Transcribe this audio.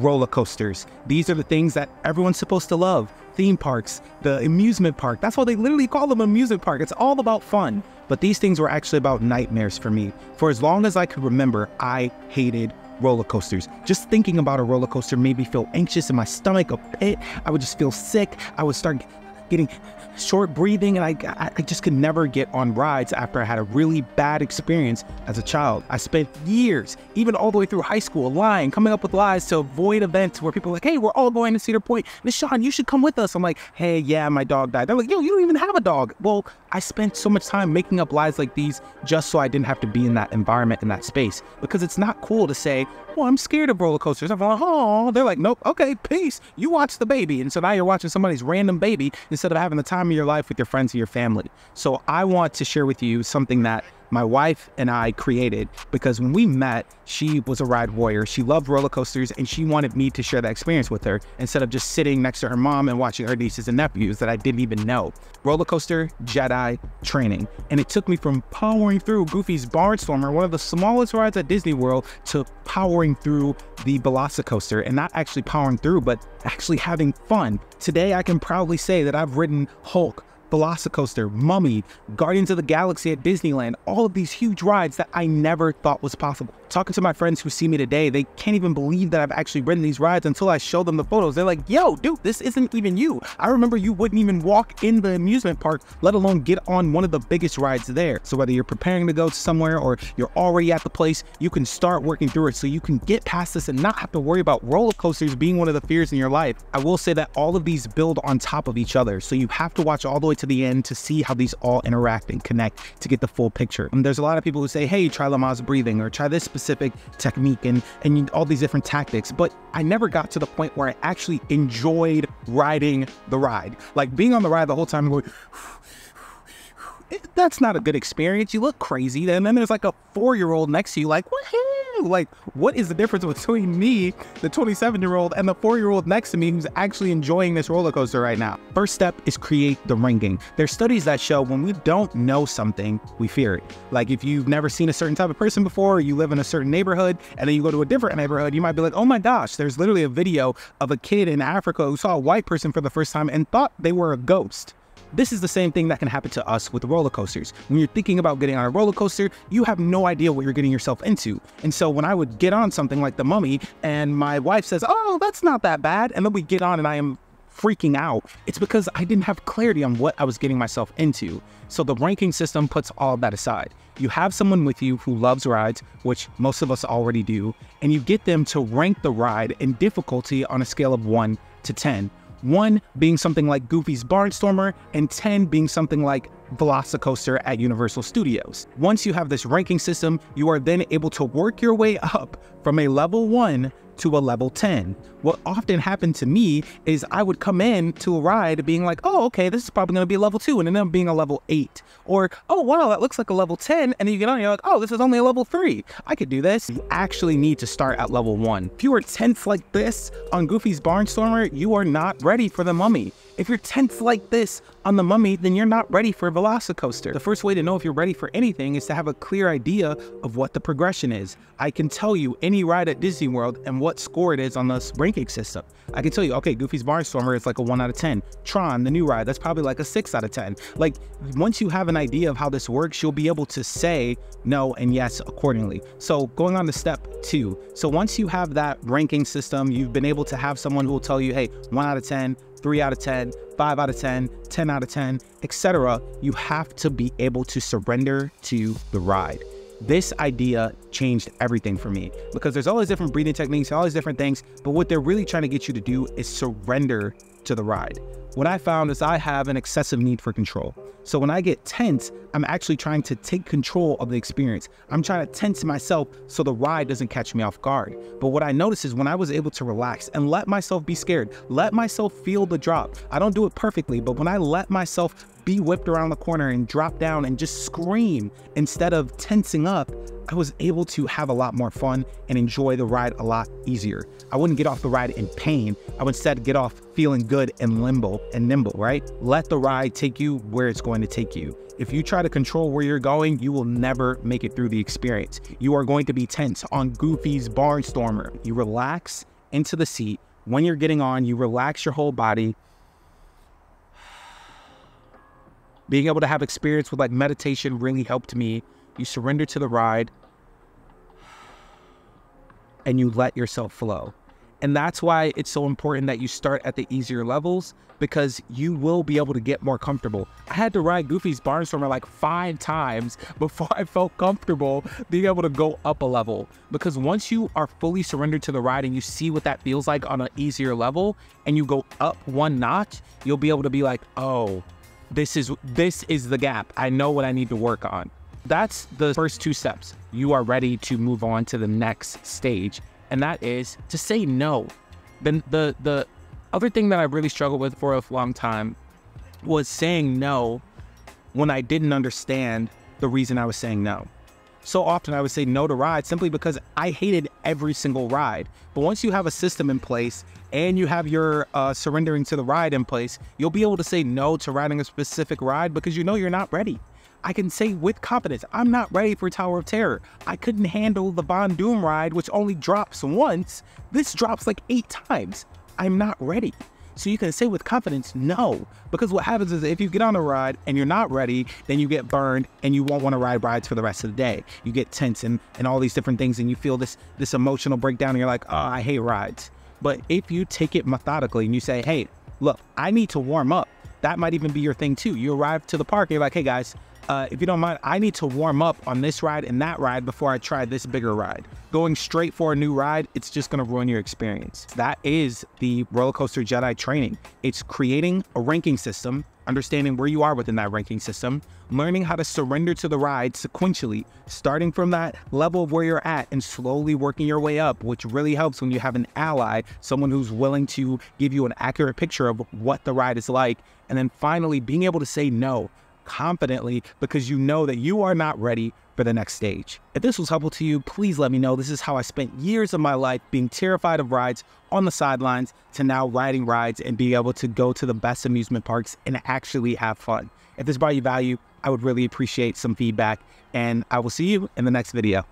roller coasters. These are the things that everyone's supposed to love. Theme parks, the amusement park. That's why they literally call them amusement park. It's all about fun. But these things were actually about nightmares for me. For as long as I could remember, I hated roller coasters. Just thinking about a roller coaster made me feel anxious in my stomach, a pit. I would just feel sick. I would start getting short breathing, and I just could never get on rides after I had a really bad experience as a child. I spent years, even all the way through high school, lying, coming up with lies to avoid events where people are like, hey, we're all going to Cedar Point. Miss Sean, you should come with us. I'm like, hey, yeah, my dog died. They're like, yo, you don't even have a dog. Well, I spent so much time making up lies like these just so I didn't have to be in that environment, in that space, because it's not cool to say, well, I'm scared of roller coasters. I'm like, oh, they're like, nope, okay, peace. You watch the baby. And so now you're watching somebody's random baby instead of having the time of your life with your friends and your family. So I want to share with you something that my wife and I created, because when we met, she was a ride warrior. She loved roller coasters, and she wanted me to share that experience with her instead of just sitting next to her mom and watching her nieces and nephews that I didn't even know. Roller coaster Jedi training. And it took me from powering through Goofy's Barnstormer, one of the smallest rides at Disney World, to powering through the Velocicoaster, and not actually powering through, but actually having fun. Today, I can proudly say that I've ridden Hulk, Velocicoaster, Mummy, Guardians of the Galaxy at Disneyland, all of these huge rides that I never thought was possible. Talking to my friends who see me today, they can't even believe that I've actually ridden these rides until I show them the photos. They're like, yo, dude, this isn't even you. I remember you wouldn't even walk in the amusement park, let alone get on one of the biggest rides there. So whether you're preparing to go somewhere or you're already at the place, you can start working through it so you can get past this and not have to worry about roller coasters being one of the fears in your life. I will say that all of these build on top of each other, so you have to watch all the way to the end to see how these all interact and connect to get the full picture. And there's a lot of people who say, hey, try Lamaze breathing, or try this specific technique and all these different tactics, but I never got to the point where I actually enjoyed riding the ride. Like being on the ride the whole time going, that's not a good experience. You look crazy. And then there's like a 4-year-old next to you like, what? Like, what is the difference between me, the 27-year-old, and the 4-year-old next to me who's actually enjoying this roller coaster right now? First step is create the ranking. There's studies that show when we don't know something, we fear it. Like if you've never seen a certain type of person before, or you live in a certain neighborhood, and then you go to a different neighborhood, you might be like, oh my gosh. There's literally a video of a kid in Africa who saw a white person for the first time and thought they were a ghost. This is the same thing that can happen to us with roller coasters. When you're thinking about getting on a roller coaster, you have no idea what you're getting yourself into. And so when I would get on something like the Mummy and my wife says, oh, that's not that bad, and then we get on and I am freaking out, it's because I didn't have clarity on what I was getting myself into. So the ranking system puts all of that aside. You have someone with you who loves rides, which most of us already do, and you get them to rank the ride in difficulty on a scale of 1 to 10. 1 being something like Goofy's Barnstormer, and 10 being something like Velocicoaster at Universal Studios. Once you have this ranking system, you are then able to work your way up from a level 1 to a level 10. What often happened to me is I would come in to a ride being like, oh, okay, this is probably going to be a level 2, and end up being a level 8. Or, oh, wow, that looks like a level 10. And then you get on and you're like, oh, this is only a level 3. I could do this. You actually need to start at level 1. If you are tense like this on Goofy's Barnstormer, you are not ready for the Mummy. If you're tense like this on the Mummy, then you're not ready for Velocicoaster. The first way to know if you're ready for anything is to have a clear idea of what the progression is. I can tell you any ride at Disney World and what score it is on the ranking system. I can tell you, okay, Goofy's Barnstormer is like a 1 out of 10. Tron, the new ride, that's probably like a 6 out of 10. Like, once you have an idea of how this works, you'll be able to say no and yes accordingly. So going on to step 2. So once you have that ranking system, you've been able to have someone who will tell you, hey, 1 out of 10, 3 out of 10, 5 out of 10, 10 out of 10, etc. You have to be able to surrender to the ride. This idea changed everything for me, because there's all these different breathing techniques, all these different things, but what they're really trying to get you to do is surrender to the ride. What I found is I have an excessive need for control. So when I get tense, I'm actually trying to take control of the experience. I'm trying to tense myself so the ride doesn't catch me off guard. But what I noticed is when I was able to relax and let myself be scared, let myself feel the drop. I don't do it perfectly, but when I let myself be whipped around the corner and drop down and just scream instead of tensing up, I was able to have a lot more fun and enjoy the ride a lot easier. I wouldn't get off the ride in pain. I would instead get off feeling good and limbo and nimble, right? Let the ride take you where it's going to take you. If you try to control where you're going, you will never make it through the experience. You are going to be tense on Goofy's Barnstormer. You relax into the seat. When you're getting on, you relax your whole body. Being able to have experience with like meditation really helped me. You surrender to the ride and you let yourself flow. And that's why it's so important that you start at the easier levels, because you will be able to get more comfortable. I had to ride Goofy's Barnstormer like 5 times before I felt comfortable being able to go up a level, because once you are fully surrendered to the ride and you see what that feels like on an easier level and you go up 1 notch, you'll be able to be like, oh, this is the gap. I know what I need to work on. That's the first 2 steps. You are ready to move on to the next stage. And that is to say no. Then the other thing that I really struggled with for a long time was saying no when I didn't understand the reason I was saying no. So often I would say no to rides simply because I hated every single ride. But once you have a system in place and you have your surrendering to the ride in place, you'll be able to say no to riding a specific ride because you know you're not ready. I can say with confidence, I'm not ready for Tower of Terror. I couldn't handle the Bon Doom ride, which only drops once. This drops like 8 times. I'm not ready. So you can say with confidence, no, because what happens is if you get on a ride and you're not ready, then you get burned and you won't want to ride rides for the rest of the day. You get tense and all these different things, and you feel this emotional breakdown and you're like, oh, I hate rides. But if you take it methodically and you say, hey, look, I need to warm up. That might even be your thing too. You arrive to the park and you're like, hey guys, if you don't mind, I need to warm up on this ride and that ride before I try this bigger ride. Going straight for a new ride, it's just gonna ruin your experience. That is the Roller Coaster Jedi training. It's creating a ranking system, understanding where you are within that ranking system, learning how to surrender to the ride sequentially, starting from that level of where you're at and slowly working your way up, which really helps when you have an ally, someone who's willing to give you an accurate picture of what the ride is like. And then finally, being able to say no confidently, because you know that you are not ready for the next stage. If this was helpful to you, please let me know. This is how I spent years of my life being terrified of rides, on the sidelines, to now riding rides and being able to go to the best amusement parks and actually have fun. If this brought you value, I would really appreciate some feedback, and I will see you in the next video.